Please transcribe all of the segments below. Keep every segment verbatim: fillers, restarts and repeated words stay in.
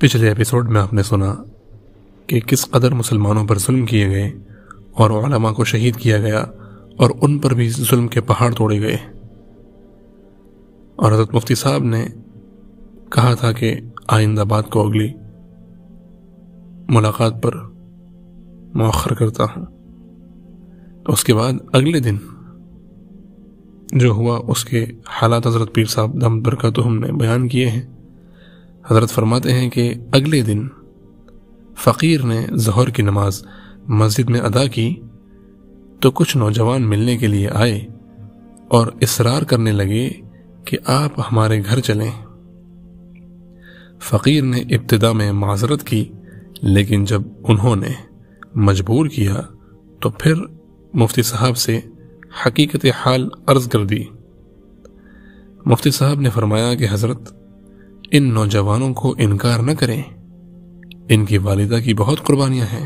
पिछले एपिसोड में आपने सुना कि किस कदर मुसलमानों पर जुल्म किए गए और उलमा को शहीद किया गया और उन पर भी जुल्म के पहाड़ तोड़े गए। और हज़रत मुफ्ती साहब ने कहा था कि आइंदा बात को अगली मुलाकात पर मौखर करता हूँ। तो उसके बाद अगले दिन जो हुआ उसके हालात हज़रत पीर साहब दम बरकत हमने बयान किए हैं। हज़रत फरमाते हैं कि अगले दिन फ़कीर ने ज़हर की नमाज मस्जिद में अदा की तो कुछ नौजवान मिलने के लिए आए और इसरार करने लगे कि आप हमारे घर चलें। फ़कीर ने इब्तिदा में माजरत की, लेकिन जब उन्होंने मजबूर किया तो फिर मुफ्ती साहब से हकीकत हाल अर्ज़ कर दी। मुफ्ती साहब ने फरमाया कि हज़रत इन नौजवानों को इनकार न करें, इनकी वालिदा की बहुत कुर्बानियां हैं,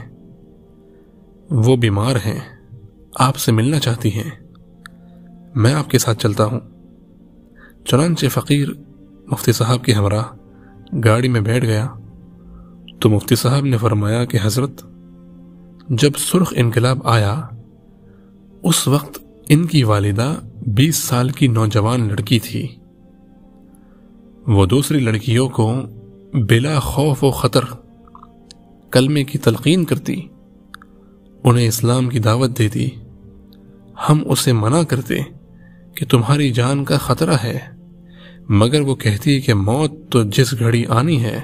वो बीमार हैं, आपसे मिलना चाहती हैं, मैं आपके साथ चलता हूँ। चुनांचे फ़कीर मुफ्ती साहब के हमरा गाड़ी में बैठ गया तो मुफ्ती साहब ने फरमाया कि हज़रत जब सुर्ख इनकलाब आया उस वक्त इनकी वालिदा बीस साल की नौजवान लड़की थी। वो दूसरी लड़कियों को बिला खौफ व ख़तर कलमे की तलकीन करती, उन्हें इस्लाम की दावत देती। हम उसे मना करते कि तुम्हारी जान का ख़तरा है, मगर वो कहती है कि मौत तो जिस घड़ी आनी है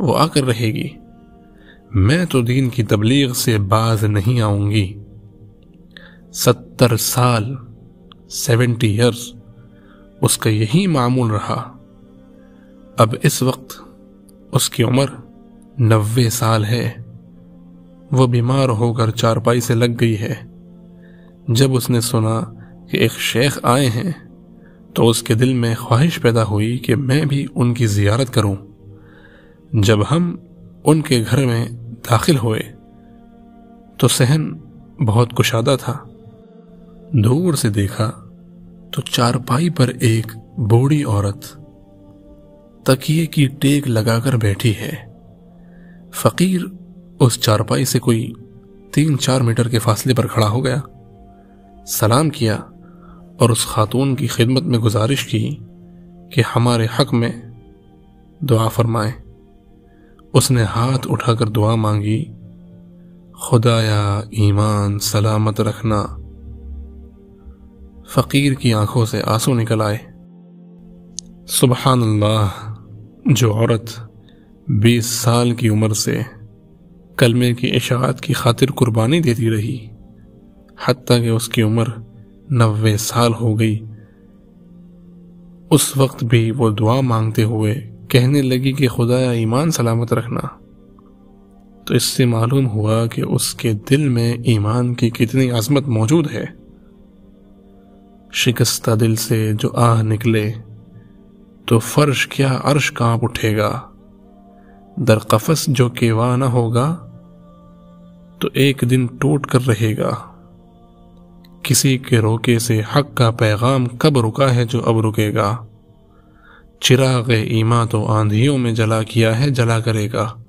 वो आकर रहेगी, मैं तो दीन की तबलीग से बाज नहीं आऊँगी। सत्तर साल सेवेंटी ईयर्स उसका यही मामूल रहा। अब इस वक्त उसकी उम्र नब्बे साल है। वो बीमार होकर चारपाई से लग गई है। जब उसने सुना कि एक शेख आए हैं तो उसके दिल में ख्वाहिश पैदा हुई कि मैं भी उनकी ज़ियारत करूं। जब हम उनके घर में दाखिल हुए तो सहन बहुत कुशादा था। दूर से देखा तो चारपाई पर एक बूढ़ी औरत तकिए की टेक लगाकर बैठी है। फ़कीर उस चारपाई से कोई तीन चार मीटर के फासले पर खड़ा हो गया, सलाम किया और उस खातून की खिदमत में गुजारिश की कि हमारे हक़ में दुआ फरमाएं। उसने हाथ उठाकर दुआ मांगी, खुदाया ईमान सलामत रखना। फ़कीर की आंखों से आंसू निकल आए। सुबहान अल्लाह, जो औरत बीस साल की उम्र से कलमे की इशाअत की खातिर कुर्बानी देती रही, हत्ता कि उसकी उम्र नब्बे साल हो गई, उस वक्त भी वो दुआ मांगते हुए कहने लगी कि खुदाया ईमान सलामत रखना। तो इससे मालूम हुआ कि उसके दिल में ईमान की कितनी अज़मत मौजूद है। शिकस्ता दिल से जो आह निकले तो फर्श क्या अर्श कांप उठेगा। दर कफस जो केवाना होगा तो एक दिन टूट कर रहेगा। किसी के रोके से हक का पैगाम कब रुका है जो अब रुकेगा। चिराग ईमा तो आंधियों में जला किया है जला करेगा।